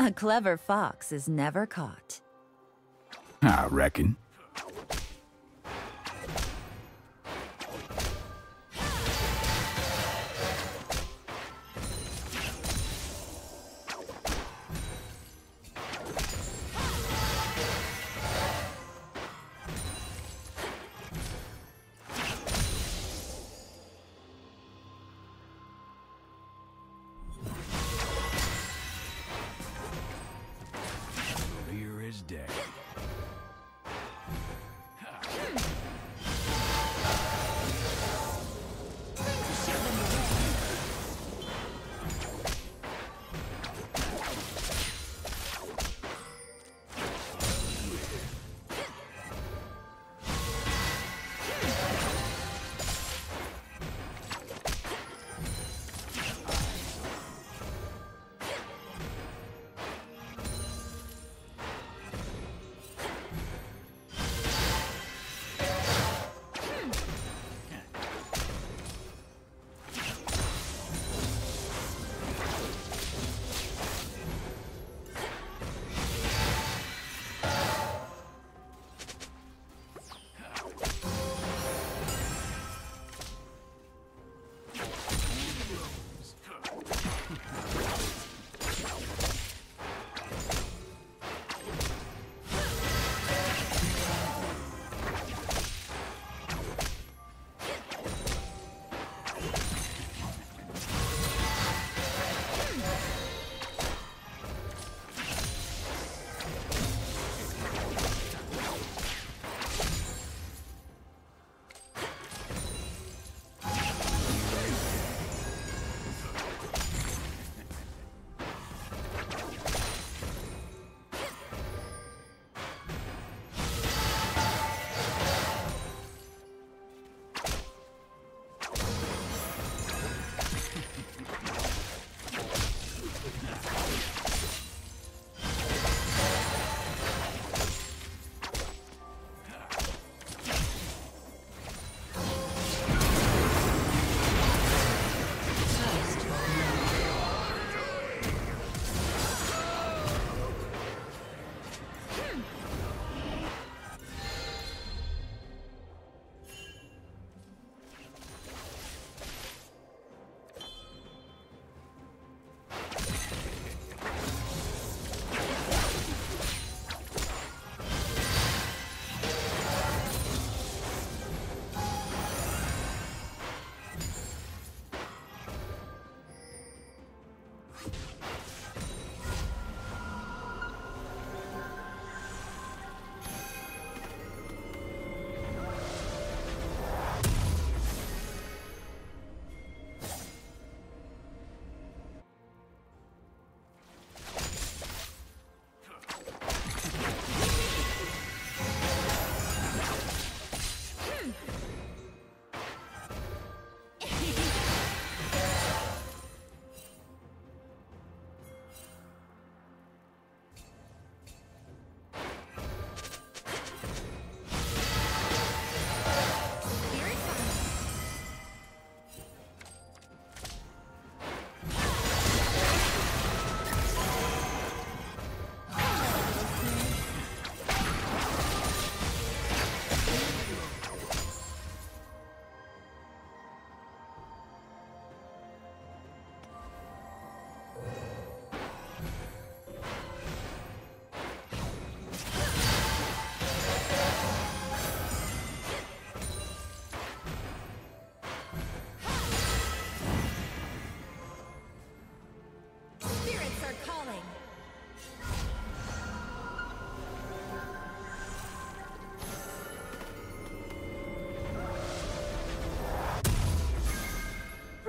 A clever fox is never caught. I reckon.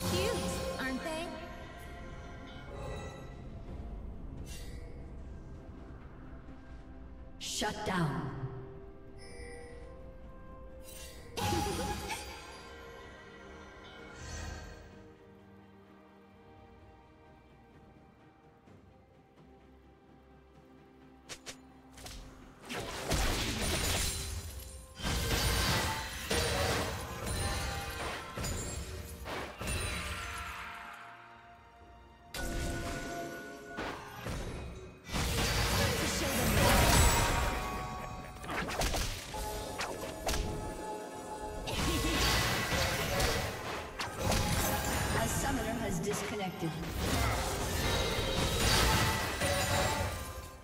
Cute, aren't they? Shut down. has disconnected.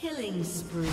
Killing spree.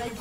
Red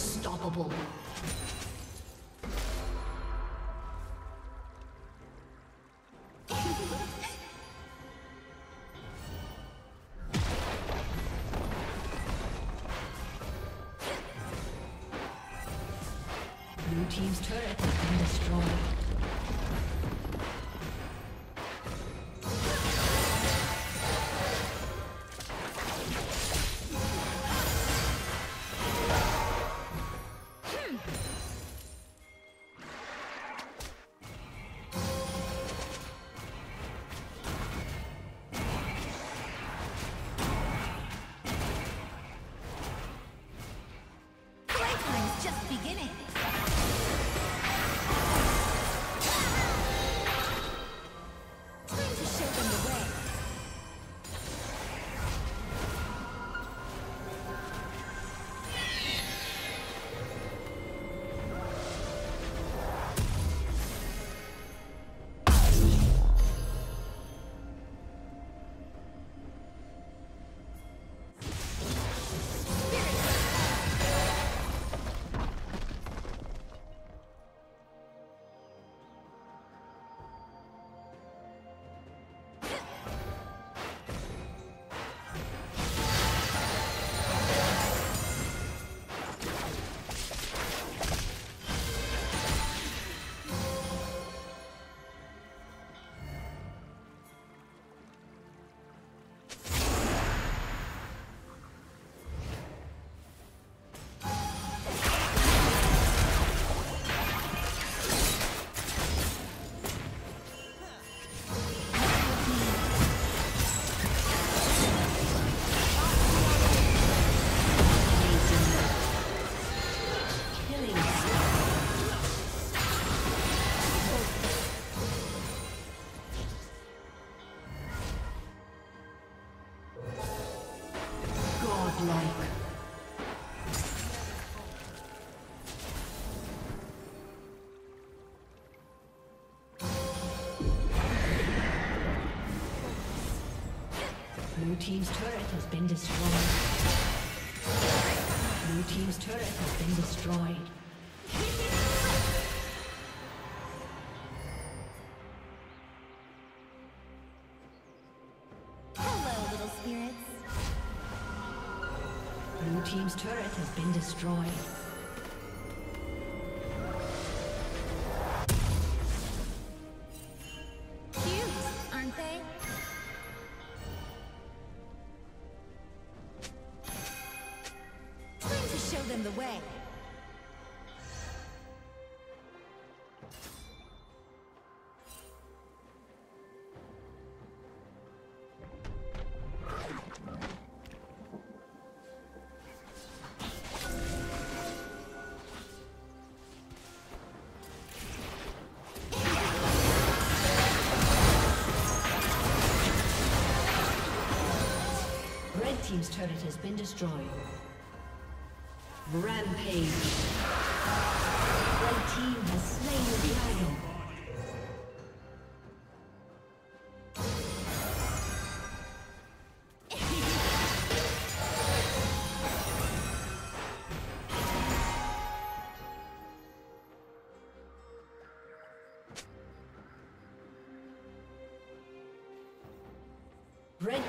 Unstoppable. Blue team's turret has been destroyed. Blue team's turret has been destroyed. Blue team's turret has been destroyed. Hello, little spirits. Blue team's turret has been destroyed. Team's turret has been destroyed. Rampage. Red team has slain the dragon. Red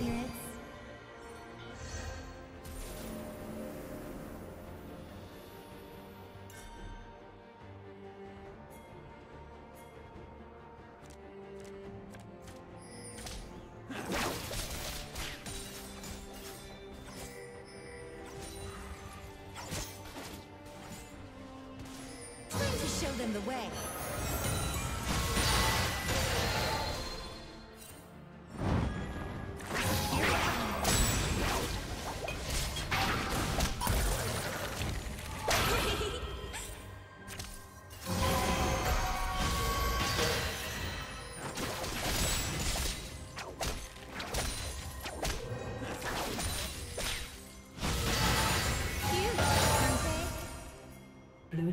spirits. Time to show them the way. Blue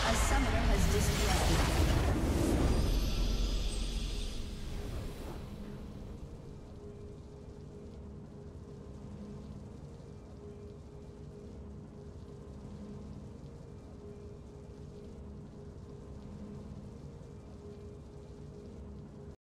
A summoner has disconnected.